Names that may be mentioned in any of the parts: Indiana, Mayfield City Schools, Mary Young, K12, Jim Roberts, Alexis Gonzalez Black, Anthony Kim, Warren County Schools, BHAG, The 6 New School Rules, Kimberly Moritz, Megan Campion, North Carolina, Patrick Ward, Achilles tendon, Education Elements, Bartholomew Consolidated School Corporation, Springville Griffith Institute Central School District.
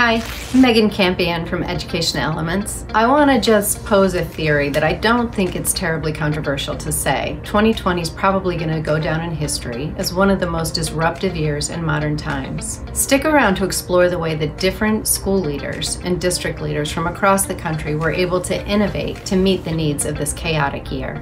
Hi, I'm Megan Campion from Education Elements. I want to just pose a theory that I don't think it's terribly controversial to say. 2020 is probably going to go down in history as one of the most disruptive years in modern times. Stick around to explore the way that different school leaders and district leaders from across the country were able to innovate to meet the needs of this chaotic year.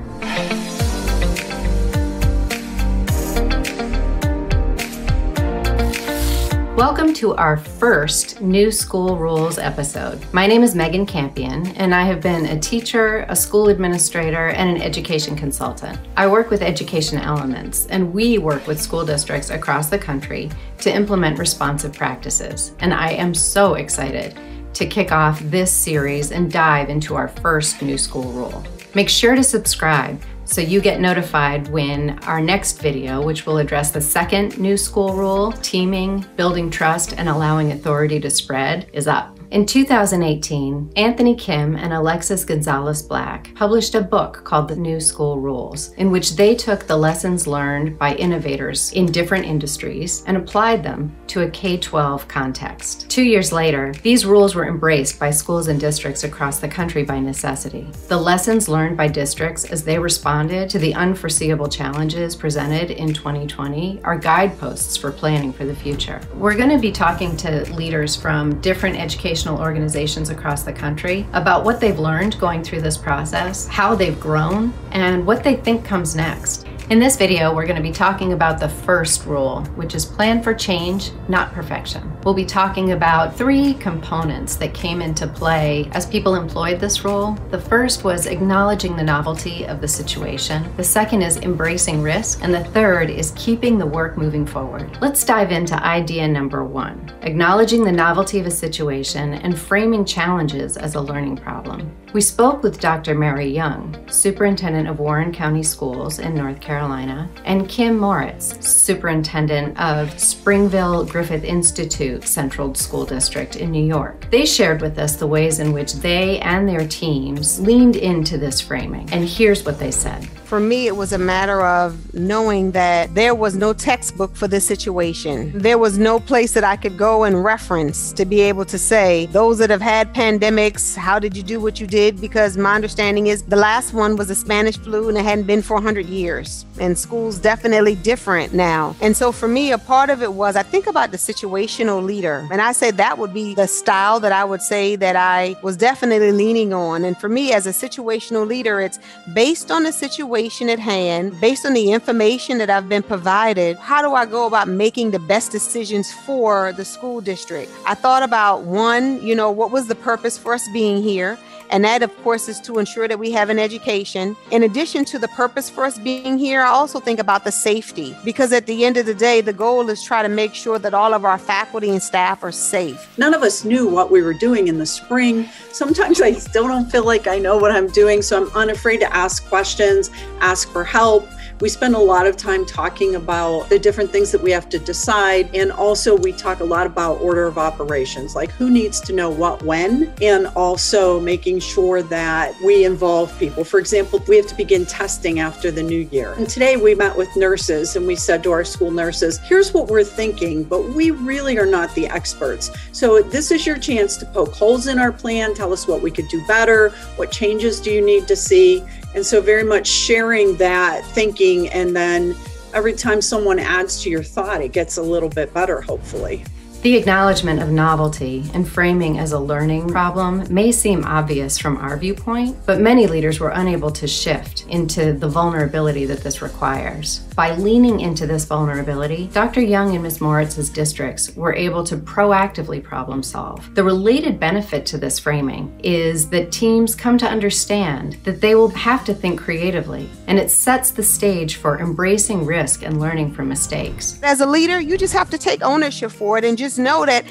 Welcome to our first New School Rules episode. My name is Megan Campion, and I have been a teacher, a school administrator, and an education consultant. I work with Education Elements, and we work with school districts across the country to implement responsive practices. And I am so excited to kick off this series and dive into our first New School Rule. Make sure to subscribe so you get notified when our next video, which will address the second New School Rule, teaming, building trust, and allowing authority to spread, is up. In 2018, Anthony Kim and Alexis Gonzalez Black published a book called The New School Rules, in which they took the lessons learned by innovators in different industries and applied them to a K-12 context. 2 years later, these rules were embraced by schools and districts across the country by necessity. The lessons learned by districts as they responded to the unforeseeable challenges presented in 2020 are guideposts for planning for the future. We're going to be talking to leaders from different educational organizations across the country about what they've learned going through this process, how they've grown, and what they think comes next. In this video, we're going to be talking about the first rule, which is plan for change, not perfection. We'll be talking about three components that came into play as people employed this rule. The first was acknowledging the novelty of the situation. The second is embracing risk. And the third is keeping the work moving forward. Let's dive into idea number one, acknowledging the novelty of a situation and framing challenges as a learning problem. We spoke with Dr. Mary Young, Superintendent of Warren County Schools in North Carolina, and Kim Moritz, Superintendent of Springville Griffith Institute Central School District in New York. They shared with us the ways in which they and their teams leaned into this framing, and here's what they said. For me, it was a matter of knowing that there was no textbook for this situation. There was no place that I could go and reference to be able to say, those that have had pandemics, how did you do what you did? Because my understanding is the last one was the Spanish flu and it hadn't been for 100 years. And school's definitely different now. And so for me, a part of it was, I think about the situational leader. And I say that would be the style that I would say that I was definitely leaning on. And for me, as a situational leader, it's based on the situation at hand, based on the information that I've been provided, how do I go about making the best decisions for the school district? I thought about one, what was the purpose for us being here? And that, of course, is to ensure that we have an education. In addition to the purpose for us being here, I also think about the safety, because at the end of the day, the goal is try to make sure that all of our faculty and staff are safe. None of us knew what we were doing in the spring. Sometimes I still don't feel like I know what I'm doing, so I'm unafraid to ask questions, ask for help. We spend a lot of time talking about the different things that we have to decide. And also we talk a lot about order of operations, like who needs to know what when, and also making sure that we involve people. For example, we have to begin testing after the new year. And today we met with nurses and we said to our school nurses, here's what we're thinking, but we really are not the experts. So this is your chance to poke holes in our plan, tell us what we could do better, what changes do you need to see? And so very much sharing that thinking, and then every time someone adds to your thought, it gets a little bit better, hopefully. The acknowledgement of novelty and framing as a learning problem may seem obvious from our viewpoint, but many leaders were unable to shift into the vulnerability that this requires. By leaning into this vulnerability, Dr. Young and Ms. Moritz's districts were able to proactively problem solve. The related benefit to this framing is that teams come to understand that they will have to think creatively, and it sets the stage for embracing risk and learning from mistakes. As a leader, you just have to take ownership for it and just know that,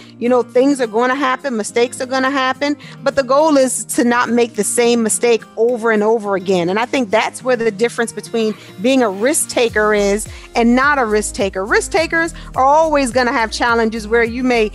things are going to happen, mistakes are going to happen, but the goal is to not make the same mistake over and over again. And I think that's where the difference between being a risk taker is and not a risk taker. Risk takers are always going to have challenges where you may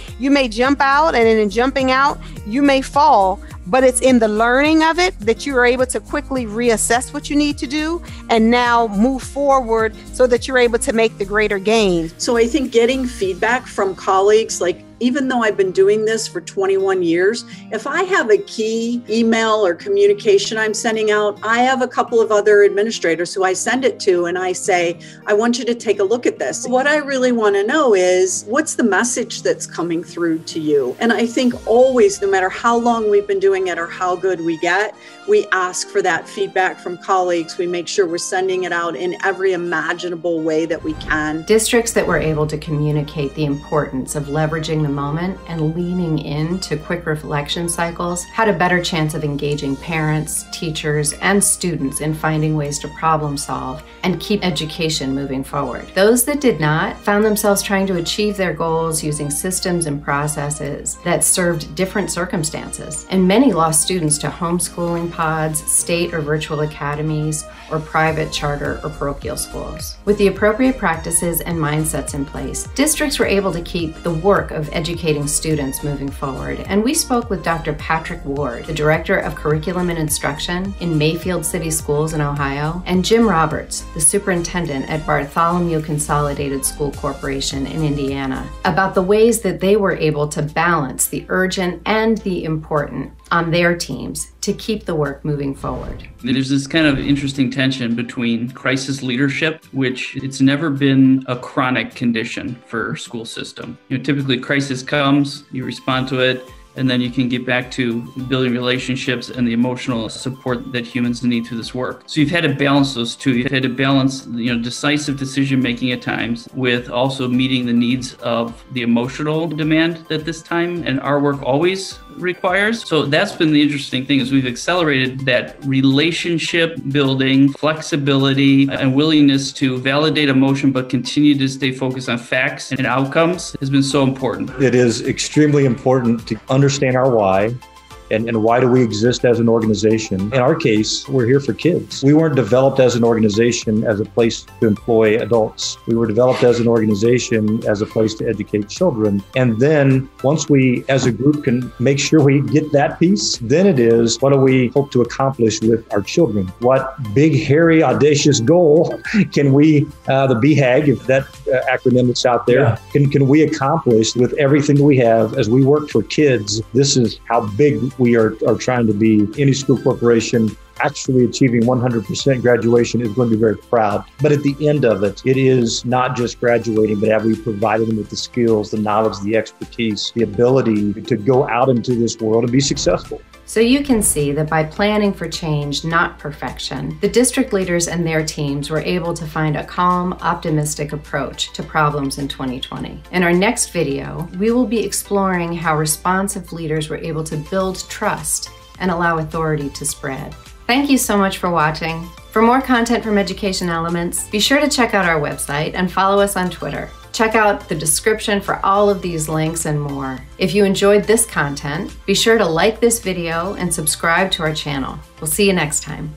jump out, and in jumping out, you may fall, but it's in the learning of it that you are able to quickly reassess what you need to do and now move forward so that you're able to make the greater gain. So I think getting feedback from colleagues, like even though I've been doing this for 21 years, if I have a key email or communication I'm sending out, I have a couple of other administrators who I send it to and I say, I want you to take a look at this. What I really want to know is, what's the message that's coming through to you? And I think always, no matter how long we've been doing it or how good we get, we ask for that feedback from colleagues. We make sure we're sending it out in every imaginable way that we can. Districts that were able to communicate the importance of leveraging the moment and leaning into quick reflection cycles had a better chance of engaging parents, teachers, and students in finding ways to problem solve and keep education moving forward. Those that did not found themselves trying to achieve their goals using systems and processes that served different circumstances, and many lost students to homeschooling pods, state or virtual academies, or private charter or parochial schools. With the appropriate practices and mindsets in place, districts were able to keep the work of educating students moving forward, and we spoke with Dr. Patrick Ward, the Director of Curriculum and Instruction in Mayfield City Schools in Ohio, and Jim Roberts, the Superintendent at Bartholomew Consolidated School Corporation in Indiana, about the ways that they were able to balance the urgent and the important on their teams to keep the work moving forward. There's this kind of interesting tension between crisis leadership, which it's never been a chronic condition for school system. You know, typically crisis comes, you respond to it, and then you can get back to building relationships and the emotional support that humans need through this work. So you've had to balance those two. You've had to balance, decisive decision-making at times with also meeting the needs of the emotional demand that this time and our work always requires. So that's been the interesting thing, is we've accelerated that relationship building, flexibility, and willingness to validate emotion, but continue to stay focused on facts and outcomes has been so important. It is extremely important to understand our why and why do we exist as an organization. In our case, we're here for kids. We weren't developed as an organization as a place to employ adults. We were developed as an organization as a place to educate children. And then once we as a group can make sure we get that piece, then it is, what do we hope to accomplish with our children? What big, hairy, audacious goal can we, the BHAG, if that acronym that's out there, yeah, can we accomplish with everything that we have as we work for kids? This is how big we are trying to be. Any school corporation actually achieving 100% graduation is going to be very proud. But at the end of it, it is not just graduating, but have we provided them with the skills, the knowledge, the expertise, the ability to go out into this world and be successful. So you can see that by planning for change, not perfection, the district leaders and their teams were able to find a calm, optimistic approach to problems in 2020. In our next video, we will be exploring how responsive leaders were able to build trust and allow authority to spread. Thank you so much for watching. For more content from Education Elements, be sure to check out our website and follow us on Twitter. Check out the description for all of these links and more. If you enjoyed this content, be sure to like this video and subscribe to our channel. We'll see you next time.